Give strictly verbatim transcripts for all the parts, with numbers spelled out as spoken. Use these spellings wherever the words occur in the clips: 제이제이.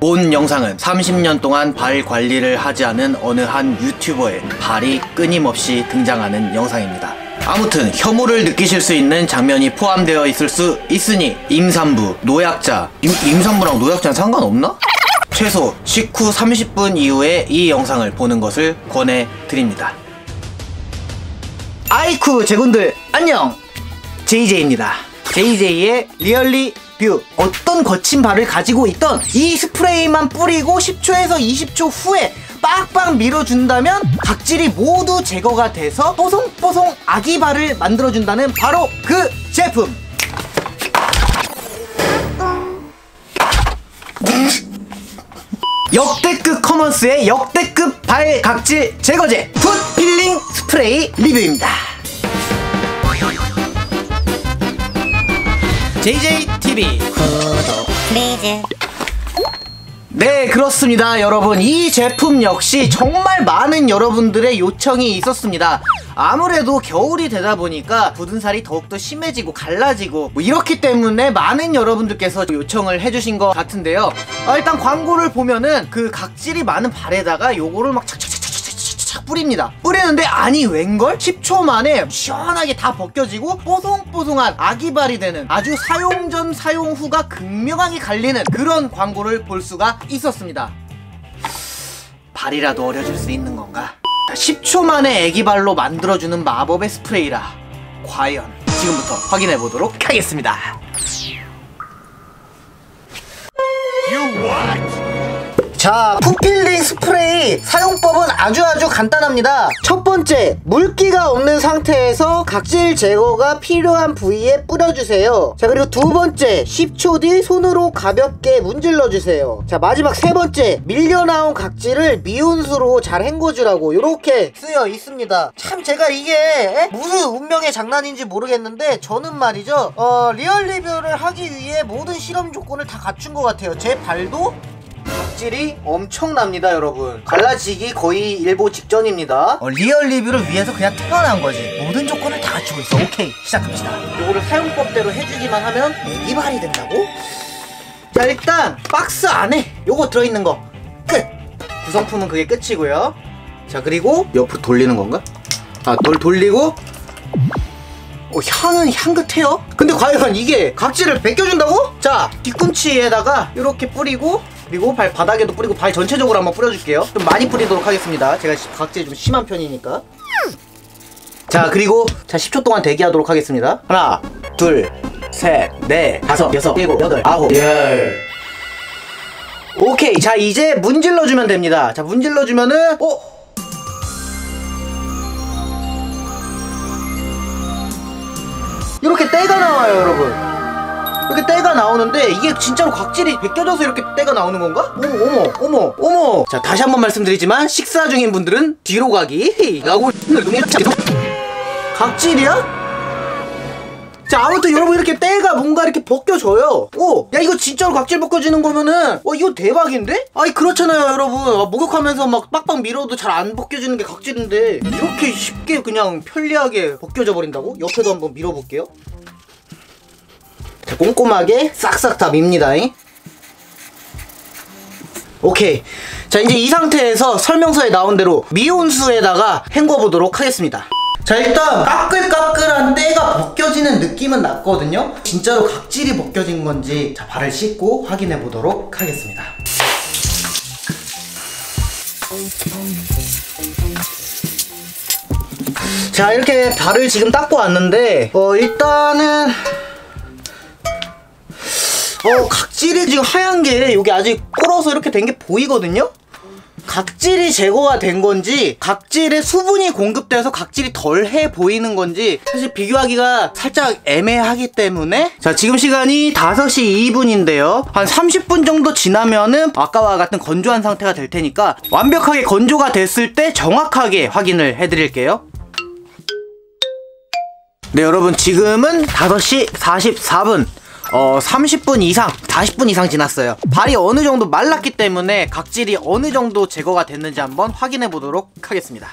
본 영상은 삼십 년 동안 발 관리를 하지 않은 어느 한 유튜버의 발이 끊임없이 등장하는 영상입니다. 아무튼 혐오를 느끼실 수 있는 장면이 포함되어 있을 수 있으니 임산부, 노약자, 임, 임산부랑 노약자는 상관없나? 최소 식후 삼십 분 이후에 이 영상을 보는 것을 권해드립니다. 아이쿠 제군들 안녕! 제이제이입니다. 제이제이의 리얼리 뷰. 어떤 거친 발을 가지고 있던 이 스프레이만 뿌리고 십 초에서 이십 초 후에 빡빡 밀어준다면 각질이 모두 제거가 돼서 뽀송뽀송 아기 발을 만들어준다는 바로 그 제품! 역대급 커머스의 역대급 발 각질 제거제 풋 필링 스프레이 리뷰입니다. 제이제이티비 구독 플리즈. 네, 그렇습니다 여러분, 이 제품 역시 정말 많은 여러분들의 요청이 있었습니다. 아무래도 겨울이 되다 보니까 굳은 살이 더욱더 심해지고 갈라지고 뭐 이렇기 때문에 많은 여러분들께서 요청을 해주신 것 같은데요. 아, 일단 광고를 보면은 그 각질이 많은 발에다가 요거를 막 착착착착착착 뿌립니다. 뿌리는데 아니 웬걸? 십 초 만에 시원하게 다 벗겨지고 뽀송뽀송한 아기발이 되는, 아주 사용 전 사용 후가 극명하게 갈리는 그런 광고를 볼 수가 있었습니다. 발이라도 어려질 수 있는 건가? 십 초 만에 애기발로 만들어주는 마법의 스프레이라 과연 지금부터 확인해보도록 하겠습니다. 자, 풋필링 스프레이 사용법은 아주 아주 간단합니다. 첫 번째, 물기가 없는 상태에서 각질 제거가 필요한 부위에 뿌려주세요. 자, 그리고 두 번째, 십 초 뒤 손으로 가볍게 문질러주세요. 자, 마지막 세 번째, 밀려나온 각질을 미온수로 잘 헹궈주라고 이렇게 쓰여 있습니다. 참 제가 이게 무슨 운명의 장난인지 모르겠는데 저는 말이죠, 어, 리얼 리뷰를 하기 위해 모든 실험 조건을 다 갖춘 것 같아요. 제 발도 각질이 엄청납니다 여러분. 갈라지기 거의 일보 직전입니다. 어, 리얼 리뷰를 위해서 그냥 태어난 거지. 모든 조건을 다 갖추고 있어. 오케이, 시작합시다. 요거를 사용법대로 해주기만 하면 애기발이 된다고? 자, 일단 박스 안에 요거 들어있는 거 끝! 구성품은 그게 끝이고요. 자, 그리고 옆으로 돌리는 건가? 아, 돌, 돌리고 어, 향은 향긋해요? 근데 과연 이게 각질을 벗겨준다고? 자, 뒤꿈치에다가 이렇게 뿌리고, 그리고 발 바닥에도 뿌리고, 발 전체적으로 한번 뿌려줄게요. 좀 많이 뿌리도록 하겠습니다. 제가 각질이 좀 심한 편이니까. 자, 그리고 자, 십 초 동안 대기하도록 하겠습니다. 하나, 둘, 셋, 넷, 다섯, 여섯, 일곱, 여덟, 아홉, 열. 오케이, 자, 이제 문질러주면 됩니다. 자, 문질러주면은 어? 이렇게 때가 나와요 여러분. 이렇게 때가 나오는데 이게 진짜로 각질이 벗겨져서 이렇게 때가 나오는 건가? 어머 어머 어머 어머. 자, 다시 한번 말씀드리지만 식사 중인 분들은 뒤로 가기. 라고 각질이야? 자, 아무튼 여러분 이렇게 때가 뭔가 이렇게 벗겨져요. 오! 야, 이거 진짜로 각질 벗겨지는 거면은 와, 이거 대박인데? 아니 그렇잖아요 여러분. 아, 목욕하면서 막 빡빡 밀어도 잘 안 벗겨지는 게 각질인데 이렇게 쉽게 그냥 편리하게 벗겨져 버린다고? 옆에도 한번 밀어볼게요. 자, 꼼꼼하게 싹싹 다 밉니다잉. 오케이, 자, 이제 이 상태에서 설명서에 나온 대로 미온수에다가 헹궈보도록 하겠습니다. 자, 일단 까끌까끌한 때가 벗겨지는 느낌은 났거든요. 진짜로 각질이 벗겨진 건지 자, 발을 씻고 확인해 보도록 하겠습니다. 자, 이렇게 발을 지금 닦고 왔는데 어 일단은 어 각질이 지금 하얀 게 여기 아직 끓어서 이렇게 된 게 보이거든요. 각질이 제거가 된 건지, 각질에 수분이 공급돼서 각질이 덜해 보이는 건지 사실 비교하기가 살짝 애매하기 때문에, 자, 지금 시간이 다섯 시 이 분인데요 한 삼십 분 정도 지나면은 아까와 같은 건조한 상태가 될 테니까 완벽하게 건조가 됐을 때 정확하게 확인을 해드릴게요. 네 여러분, 지금은 다섯 시 사십사 분, 어 삼십 분 이상, 사십 분 이상 지났어요. 발이 어느 정도 말랐기 때문에 각질이 어느 정도 제거가 됐는지 한번 확인해 보도록 하겠습니다.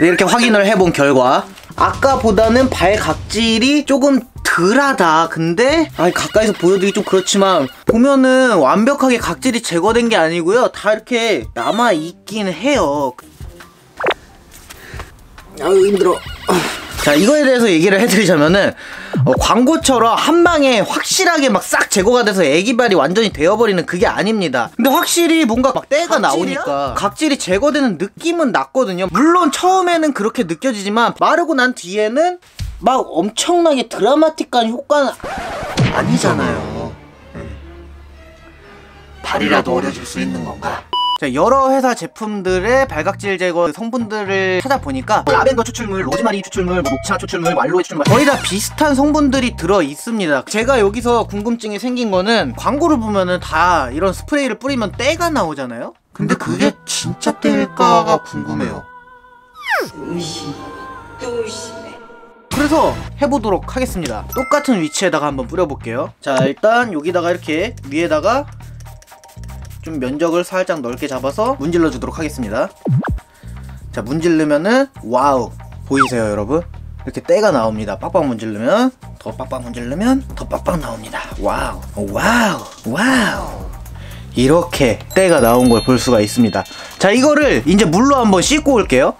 네, 이렇게 확인을 해본 결과 아까보다는 발 각질이 조금 덜하다. 근데 아니, 가까이서 보여드리기 좀 그렇지만 보면은 완벽하게 각질이 제거된 게 아니고요, 다 이렇게 남아있긴 해요. 아유 힘들어. 자, 이거에 대해서 얘기를 해드리자면은 어, 광고처럼 한 방에 확실하게 막 싹 제거가 돼서 애기발이 완전히 되어버리는 그게 아닙니다. 근데 확실히 뭔가 막 때가 각질이야? 나오니까 각질이 제거되는 느낌은 났거든요. 물론 처음에는 그렇게 느껴지지만 마르고 난 뒤에는 막 엄청나게 드라마틱한 효과는 아니잖아요. 음. 발이라도 어려질 수 있는 건가? 자, 여러 회사 제품들의 발각질 제거 성분들을 찾아보니까 라벤더 추출물, 로즈마리 추출물, 녹차 추출물, 알로에 추출물 거의 다 비슷한 성분들이 들어있습니다. 제가 여기서 궁금증이 생긴 거는 광고를 보면은 다 이런 스프레이를 뿌리면 때가 나오잖아요? 근데 그게 진짜 때일까가 궁금해요. 의심, 또 의심해. 그래서 해보도록 하겠습니다. 똑같은 위치에다가 한번 뿌려볼게요. 자, 일단 여기다가 이렇게 위에다가 좀 면적을 살짝 넓게 잡아서 문질러 주도록 하겠습니다. 자, 문질르면은 와우! 보이세요 여러분? 이렇게 때가 나옵니다. 빡빡 문질르면 더 빡빡 문질르면 더 빡빡 나옵니다. 와우! 와우! 와우! 이렇게 때가 나온 걸 볼 수가 있습니다. 자, 이거를 이제 물로 한번 씻고 올게요.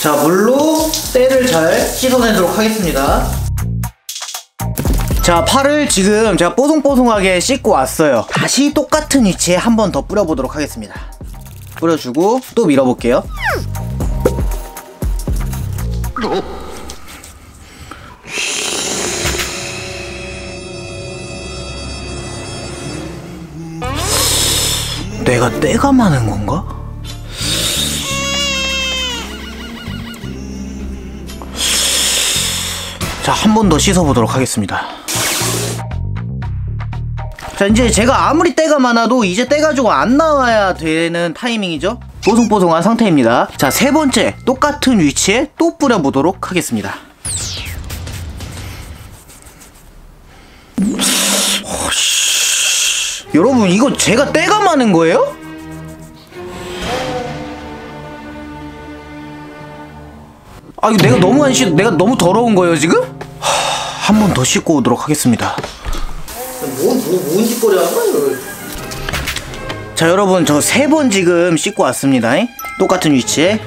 자, 물로 때를 잘 씻어내도록 하겠습니다. 자, 팔을 지금 제가 뽀송뽀송하게 씻고 왔어요. 다시 똑같은 위치에 한 번 더 뿌려보도록 하겠습니다. 뿌려주고 또 밀어볼게요. 내가 때가 많은 건가? 자, 한 번 더 씻어보도록 하겠습니다. 자, 이제 제가 아무리 때가 많아도 이제 때가지고 안 나와야 되는 타이밍이죠. 뽀송뽀송한 상태입니다. 자, 세 번째 똑같은 위치에 또 뿌려보도록 하겠습니다. 오씨. 여러분, 이거 제가 때가 많은 거예요? 아, 이거 내가 너무 안 씻, 내가 너무 더러운 거예요 지금? 한 번 더 씻고 오도록 하겠습니다. 뭐, 뭐, 뭔 짓거리 하는 거야, 이거? 자, 여러분, 저 세 번 지금 씻고 왔습니다. 잉? 똑같은 위치에.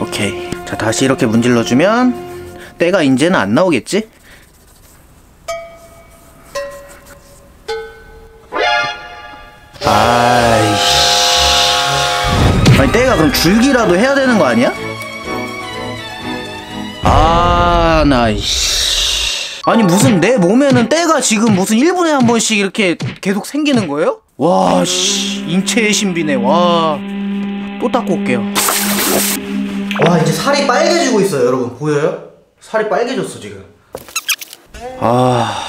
오케이. 자, 다시 이렇게 문질러주면 때가 이제는 안 나오겠지? 아이씨. 아니, 때가 그럼 줄기라도 해야 되는 거 아니야? 아, 나이씨. 아니, 무슨 내 몸에는 때가 지금 무슨 일 분에 한 번씩 이렇게 계속 생기는 거예요? 와, 씨, 인체의 신비네. 와, 또 닦고 올게요. 와, 이제 살이 빨개지고 있어요 여러분. 보여요? 살이 빨개졌어 지금. 아,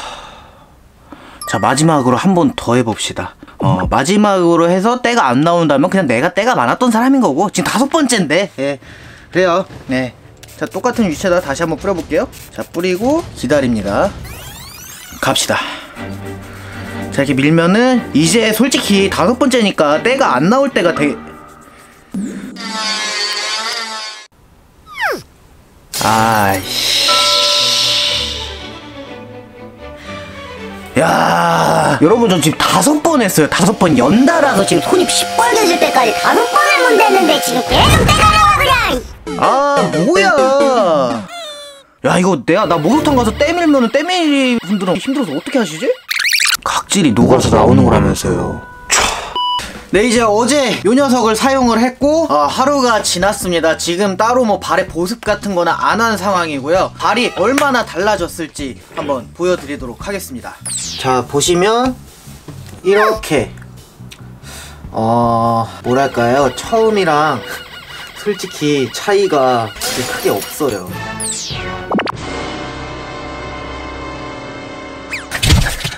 자, 마지막으로 한 번 더 해봅시다. 어, 마지막으로 해서 때가 안 나온다면 그냥 내가 때가 많았던 사람인 거고, 지금 다섯 번째인데. 예, 그래요. 네. 자, 똑같은 위치에다 다시 한번 뿌려볼게요. 자, 뿌리고 기다립니다. 갑시다. 자, 이렇게 밀면은 이제 솔직히 다섯 번째니까 때가 안 나올 때가 되게 아이씨. 야, 여러분, 전 지금 다섯 번 했어요. 다섯 번 연달아서 지금 손이 시뻘개질 때까지 다섯 번을 문댔는데 지금 계속 때가 나와 그냥. 아, 뭐야. 야, 이거 내가 나 목욕탕 가서 때 밀면은 때 밀이 분들은 힘들어서 어떻게 하시지? 각질이 녹아서 나오는 거라면서요. 네, 이제 어제 요 녀석을 사용을 했고 어, 하루가 지났습니다. 지금 따로 뭐 발에 보습 같은 거나 안 한 상황이고요. 발이 얼마나 달라졌을지 한번 보여드리도록 하겠습니다. 자, 보시면 이렇게 어... 뭐랄까요, 처음이랑 솔직히 차이가 크게 없어요.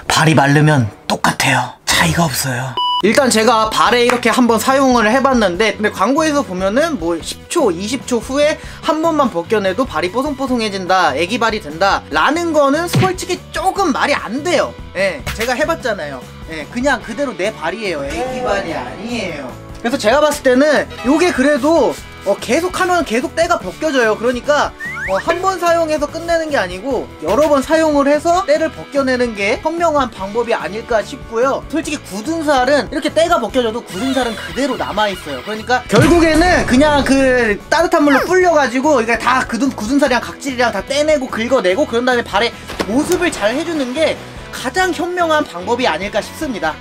발이 마르면 똑같아요. 차이가 없어요. 일단 제가 발에 이렇게 한번 사용을 해봤는데, 근데 광고에서 보면은 뭐 십 초, 이십 초 후에 한 번만 벗겨내도 발이 뽀송뽀송해진다, 애기발이 된다 라는 거는 솔직히 조금 말이 안 돼요. 예, 제가 해봤잖아요. 예, 그냥 그대로 내 발이에요. 애기발이 아니에요. 그래서 제가 봤을 때는 요게 그래도 어, 계속 하면 계속 때가 벗겨져요. 그러니까 어, 한 번 사용해서 끝내는 게 아니고 여러 번 사용을 해서 때를 벗겨내는 게 현명한 방법이 아닐까 싶고요. 솔직히 굳은 살은 이렇게 때가 벗겨져도 굳은 살은 그대로 남아있어요. 그러니까 결국에는 그냥 그 따뜻한 물로 불려가지고 그러니까 다 굳은, 굳은 살이랑 각질이랑 다 떼내고 긁어내고 그런 다음에 발에 보습을 잘 해주는 게 가장 현명한 방법이 아닐까 싶습니다.